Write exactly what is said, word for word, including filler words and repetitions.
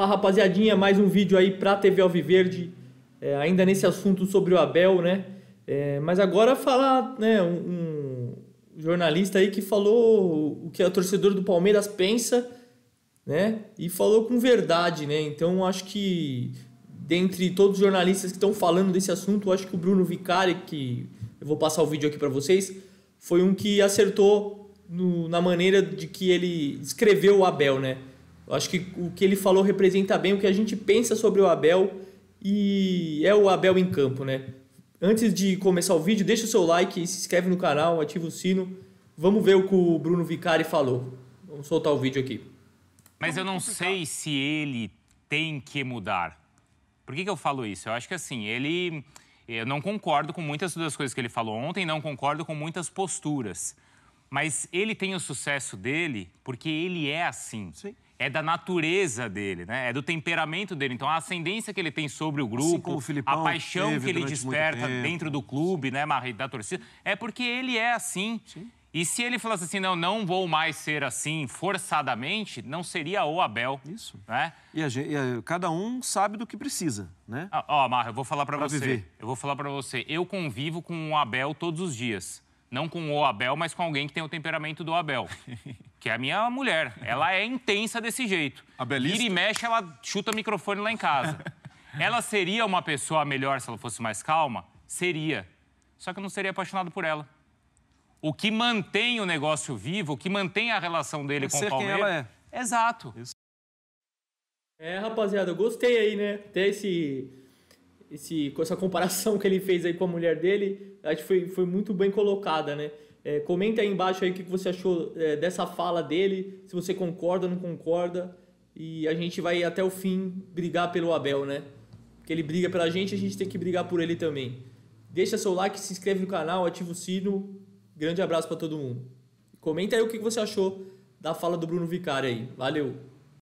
Fala, rapaziadinha, mais um vídeo aí pra T V Alviverde, é, ainda nesse assunto sobre o Abel, né? É, mas agora falar, né, um, um jornalista aí que falou o que o torcedor do Palmeiras pensa, né? E falou com verdade, né? Então acho que dentre todos os jornalistas que estão falando desse assunto, acho que o Bruno Vicari, que eu vou passar o vídeo aqui para vocês, foi um que acertou no, na maneira de que ele descreveu o Abel, né? Eu acho que o que ele falou representa bem o que a gente pensa sobre o Abel e é o Abel em campo, né? Antes de começar o vídeo, deixa o seu like, se inscreve no canal, ativa o sino. Vamos ver o que o Bruno Vicari falou. Vamos soltar o vídeo aqui. Mas eu não sei se ele tem que mudar. Por que que eu falo isso? Eu acho que assim, ele... Eu não concordo com muitas das coisas que ele falou ontem, não concordo com muitas posturas. Mas ele tem o sucesso dele porque ele é assim. Sim. É da natureza dele, né? É do temperamento dele. Então, a ascendência que ele tem sobre o grupo, assim como o Filipão, a paixão que ele desperta dentro do clube, né, da torcida, é porque ele é assim. Sim. E se ele falasse assim, não, não vou mais ser assim forçadamente, não seria o Abel. Isso. Né? E, a gente, e a, cada um sabe do que precisa, né? Ó, ah, oh, Marra, eu vou falar pra, pra você. Viver. Eu vou falar pra você. Eu convivo com o Abel todos os dias. Não com o Abel, mas com alguém que tem o temperamento do Abel. Que é a minha mulher. Ela é intensa desse jeito. Abelista. Vira e mexe, ela chuta o microfone lá em casa. Ela seria uma pessoa melhor se ela fosse mais calma? Seria. Só que eu não seria apaixonado por ela. O que mantém o negócio vivo, o que mantém a relação dele com o Palmeiras. Quem ela é. Exato. Isso. É, rapaziada, eu gostei aí, né? Até esse, esse, essa comparação que ele fez aí com a mulher dele, acho que foi, foi muito bem colocada, né? É, comenta aí embaixo aí o que você achou é, dessa fala dele, se você concorda ou não concorda. E a gente vai até o fim brigar pelo Abel, né? Porque ele briga pela gente, a gente tem que brigar por ele também. Deixa seu like, se inscreve no canal, ativa o sino. Grande abraço para todo mundo. Comenta aí o que você achou da fala do Bruno Vicari aí. Valeu!